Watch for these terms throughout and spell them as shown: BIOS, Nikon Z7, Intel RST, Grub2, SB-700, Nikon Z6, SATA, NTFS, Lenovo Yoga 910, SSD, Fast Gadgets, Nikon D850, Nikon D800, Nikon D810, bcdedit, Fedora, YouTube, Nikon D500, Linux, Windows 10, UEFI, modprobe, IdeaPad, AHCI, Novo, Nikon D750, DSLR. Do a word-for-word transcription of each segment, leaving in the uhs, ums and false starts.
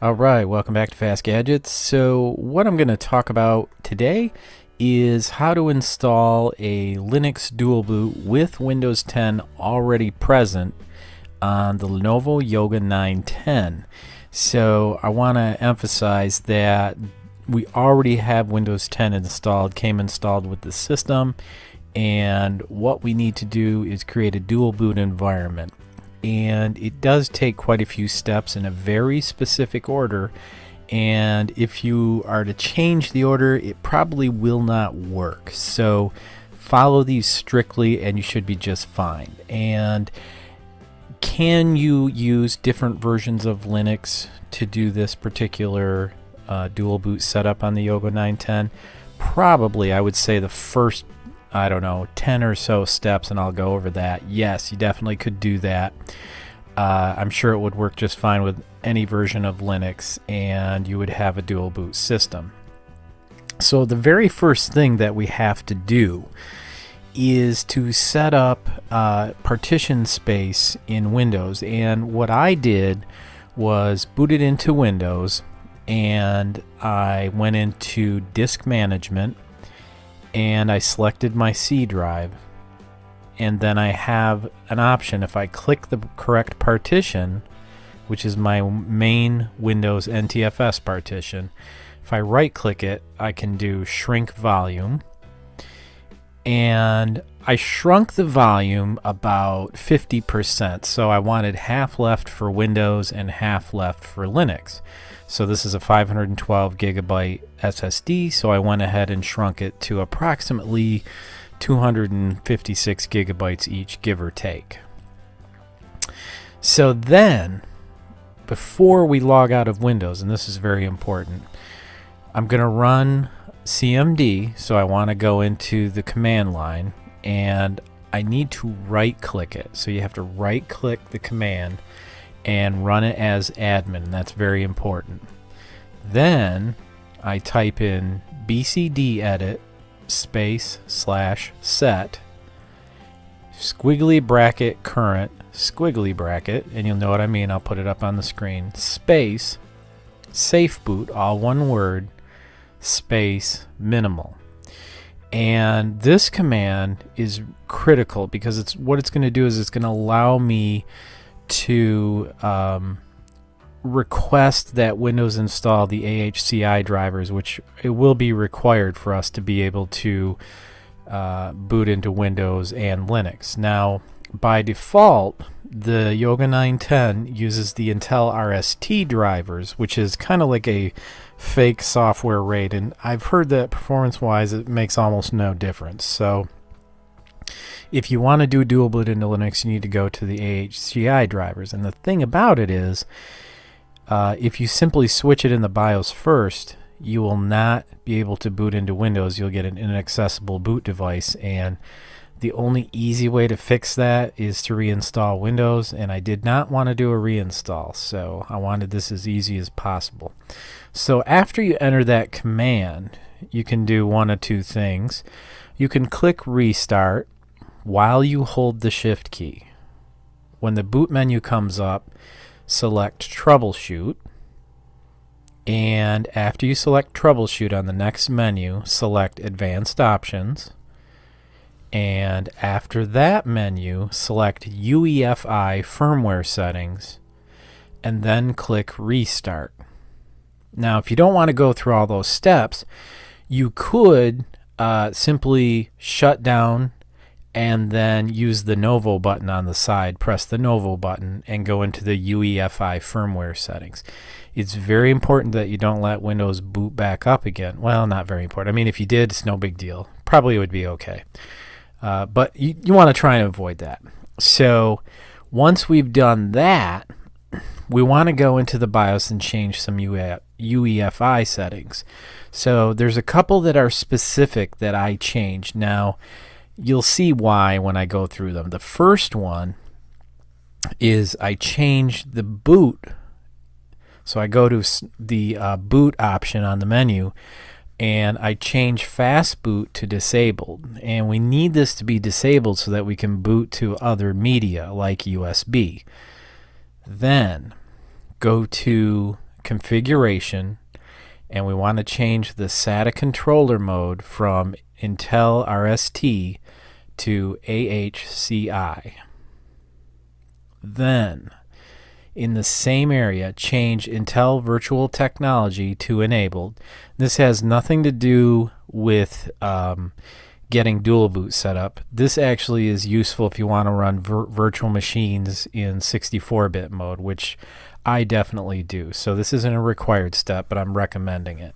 Alright, welcome back to Fast Gadgets. So what I'm going to talk about today is how to install a Linux dual boot with Windows ten already present on the Lenovo Yoga nine ten. So I want to emphasize that we already have Windows ten installed, came installed with the system. And what we need to do is create a dual boot environment, and it does take quite a few steps in a very specific order, and if you are to change the order it probably will not work, so follow these strictly and you should be just fine. And can you use different versions of Linux to do this particular uh, dual boot setup on the Yoga nine ten? Probably. I would say the first, I don't know, ten or so steps, and I'll go over that. Yes, you definitely could do that. Uh, I'm sure it would work just fine with any version of Linux, and you would have a dual boot system. So the very first thing that we have to do is to set up uh, partition space in Windows. And what I did was booted into Windows, and I went into Disk Management, and I selected my C drive, and then I have an option. If I click the correct partition, which is my main Windows N T F S partition, if I right click it, I can do shrink volume, and I shrunk the volume about fifty percent, so I wanted half left for Windows and half left for Linux. So this is a five hundred twelve gigabyte S S D, so I went ahead and shrunk it to approximately two hundred fifty-six gigabytes each, give or take. So then, before we log out of Windows, and this is very important, I'm going to run C M D, so I want to go into the command line, and I need to right-click it. So you have to right-click the command and run it as admin. That's very important. Then I type in bcdedit space slash set squiggly bracket current squiggly bracket, and you'll know what I mean. I'll put it up on the screen. Space safeboot, all one word, space minimal. And this command is critical because it's what it's going to do is it's going to allow me to um, request that Windows install the A H C I drivers, which it will be required for us to be able to uh, boot into Windows and Linux. Now, by default, the Yoga nine ten uses the Intel R S T drivers, which is kind of like a fake software RAID, and I've heard that performance-wise it makes almost no difference. So if you want to do dual boot into Linux, you need to go to the A H C I drivers. And the thing about it is, uh, if you simply switch it in the BIOS first, you will not be able to boot into Windows. You'll get an inaccessible boot device. And the only easy way to fix that is to reinstall Windows. And I did not want to do a reinstall, so I wanted this as easy as possible. So after you enter that command, you can do one of two things. You can click restart while you hold the shift key. When the boot menu comes up, select troubleshoot, and after you select troubleshoot on the next menu, select advanced options, and after that menu select U E F I firmware settings, and then click restart. Now if you don't want to go through all those steps, you could Uh, simply shut down and then use the Novo button on the side, press the Novo button and go into the U E F I firmware settings. It's very important that you don't let Windows boot back up again. Well, not very important. I mean, if you did, it's no big deal. Probably would be okay. Uh, but you, you want to try and avoid that. So once we've done that, we want to go into the BIOS and change some U E F I settings. So there's a couple that are specific that I changed. Now you'll see why when I go through them. The first one is I changed the boot. So I go to the uh, boot option on the menu. and I change fast boot to disabled, and we need this to be disabled so that we can boot to other media like U S B. Then go to configuration, and we want to change the SATA controller mode from Intel R S T to A H C I. Then in the same area, change Intel Virtual Technology to enabled. This has nothing to do with um, getting dual boot set up. This actually is useful if you want to run vir virtual machines in sixty-four bit mode, which I definitely do. So this isn't a required step, but I'm recommending it.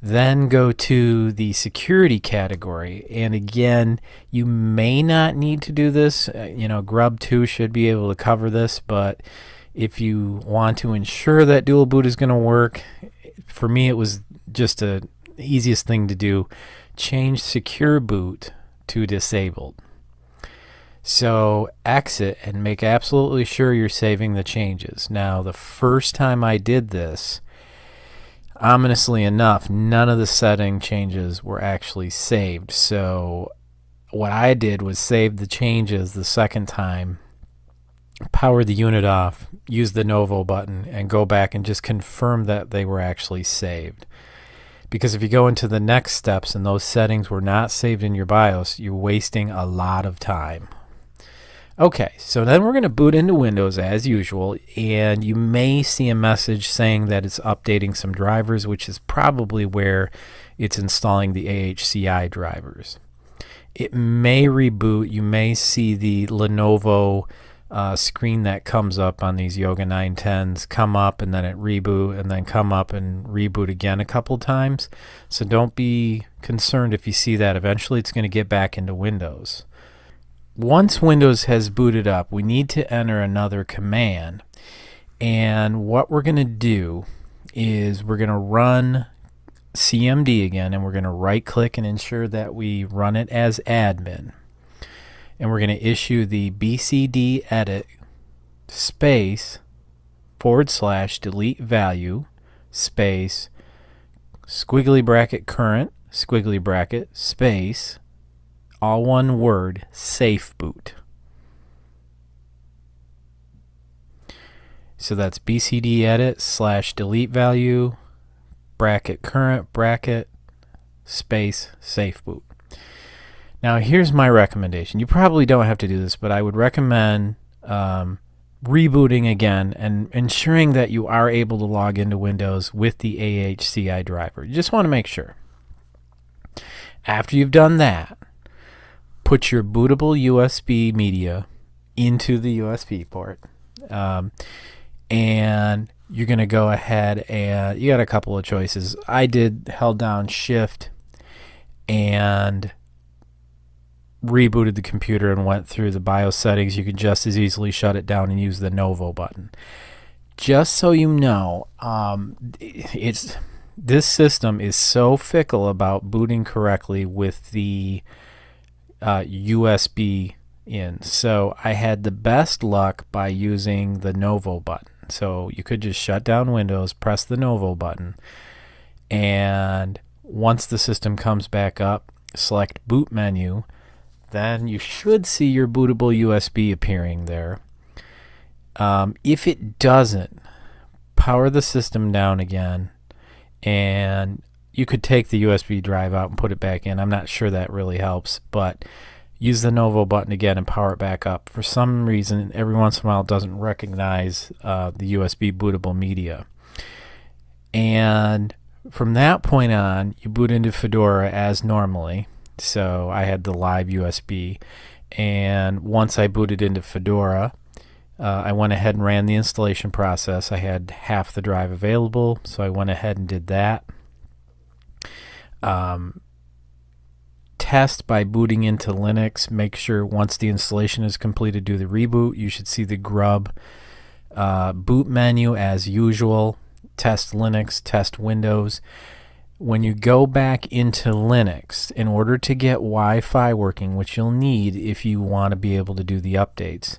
Then go to the security category, and again, you may not need to do this. You know, Grub two should be able to cover this, but if you want to ensure that dual boot is going to work, for me it was just the easiest thing to do. Change secure boot to disabled. So exit and make absolutely sure you're saving the changes. Now, the first time I did this, ominously enough, none of the setting changes were actually saved. So what I did was save the changes the second time, power the unit off, use the Novo button, and go back and just confirm that they were actually saved. Because if you go into the next steps and those settings were not saved in your BIOS, you're wasting a lot of time. Okay, so then we're going to boot into Windows as usual, and you may see a message saying that it's updating some drivers, which is probably where it's installing the A H C I drivers. It may reboot. You may see the Lenovo uh, screen that comes up on these Yoga nine tens come up, and then it reboot, and then come up and reboot again a couple times. So don't be concerned if you see that. Eventually it's going to get back into Windows. Once Windows has booted up, we need to enter another command, and what we're going to do is we're going to run C M D again, and we're going to right click and ensure that we run it as admin, and we're going to issue the bcdedit space forward slash delete value space squiggly bracket current squiggly bracket space, all one word, safe boot. So that's bcdedit slash delete value bracket current bracket space safe boot. Now here's my recommendation. You probably don't have to do this, but I would recommend um, rebooting again and ensuring that you are able to log into Windows with the A H C I driver. You just want to make sure. After you've done that, put your bootable U S B media into the U S B port, um, and you're going to go ahead and you got a couple of choices. I did held down shift and rebooted the computer and went through the BIOS settings. You could just as easily shut it down and use the Novo button. Just so you know, um, it's this system is so fickle about booting correctly with the Uh, U S B in. So I had the best luck by using the Novo button. So you could just shut down Windows, press the Novo button, and once the system comes back up, select boot menu. Then you should see your bootable U S B appearing there. Um, if it doesn't, power the system down again, and you could take the U S B drive out and put it back in. I'm not sure that really helps, but use the Novo button again and power it back up. For some reason, every once in a while it doesn't recognize uh, the U S B bootable media. And from that point on, you boot into Fedora as normally. So I had the live U S B, and once I booted into Fedora, Uh, I went ahead and ran the installation process. I had half the drive available, so I went ahead and did that. Um, test by booting into Linux. Make sure once the installation is completed, do the reboot. You should see the grub uh, boot menu as usual. Test Linux, test Windows. When you go back into Linux, in order to get Wi-Fi working, which you'll need if you want to be able to do the updates,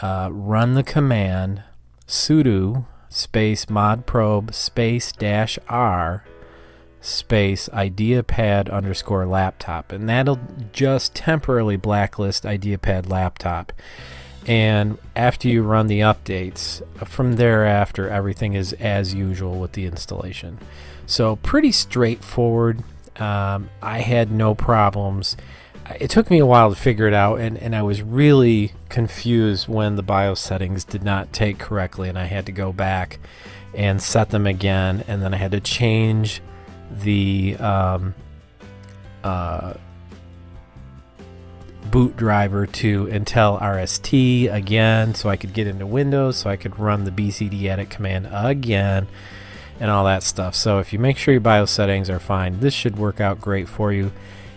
uh, run the command sudo space modprobe space dash r space IdeaPad underscore laptop, and that'll just temporarily blacklist IdeaPad laptop. And after you run the updates, from thereafter everything is as usual with the installation. So pretty straightforward. um, I had no problems. It took me a while to figure it out, and, and I was really confused when the BIOS settings did not take correctly, and I had to go back and set them again, and then I had to change the um, uh, boot driver to Intel R S T again so I could get into Windows, so I could run the bcdedit command again and all that stuff. So if you make sure your BIOS settings are fine, this should work out great for you,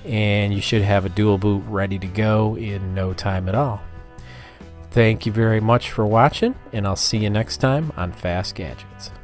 and you should have a dual boot ready to go in no time at all. Thank you very much for watching, and I'll see you next time on Fast Gadgets.